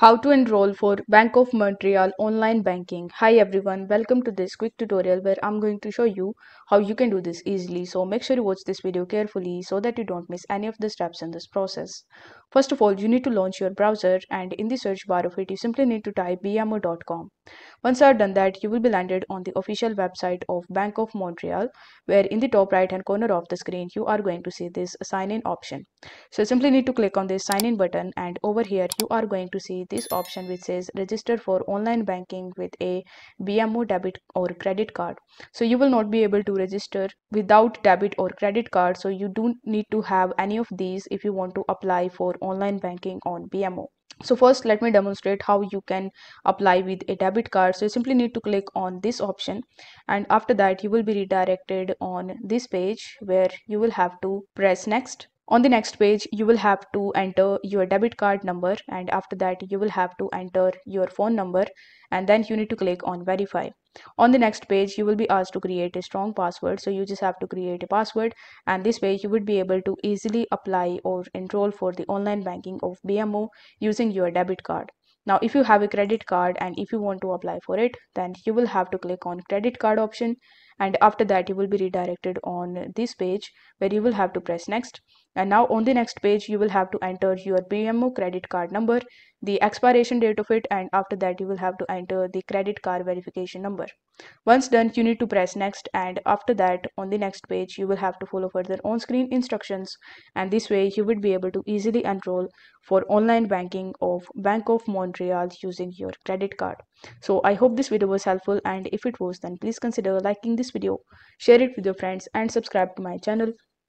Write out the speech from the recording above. How to enroll for Bank of Montreal online banking. Hi everyone, welcome to this quick tutorial where I'm going to show you how you can do this easily. So make sure you watch this video carefully so that you don't miss any of the steps in this process. First of all, you need to launch your browser, and in the search bar of it, you simply need to type bmo.com. Once you have done that, you will be landed on the official website of Bank of Montreal, where in the top right hand corner of the screen, you are going to see this sign in option. So you simply need to click on this sign in button, and over here, you are going to see this option which says register for online banking with a BMO debit or credit card. So you will not be able to register without debit or credit card, so you do need to have any of these if you want to apply for online banking on BMO. So first, let me demonstrate how you can apply with a debit card. So you simply need to click on this option, and after that you will be redirected on this page where you will have to press next. On the next page, you will have to enter your debit card number, and after that you will have to enter your phone number, and then you need to click on verify. On the next page, you will be asked to create a strong password, so you just have to create a password, and this way you would be able to easily apply or enroll for the online banking of BMO using your debit card. Now, if you have a credit card and if you want to apply for it, then you will have to click on credit card option, and after that you will be redirected on this page where you will have to press next. And now on the next page, you will have to enter your BMO credit card number, the expiration date of it, and after that you will have to enter the credit card verification number. Once done, you need to press next, and after that on the next page you will have to follow further on-screen instructions, and this way you would be able to easily enroll for online banking of Bank of Montreal using your credit card. So I hope this video was helpful, and if it was, then please consider liking this video, share it with your friends, and subscribe to my channel.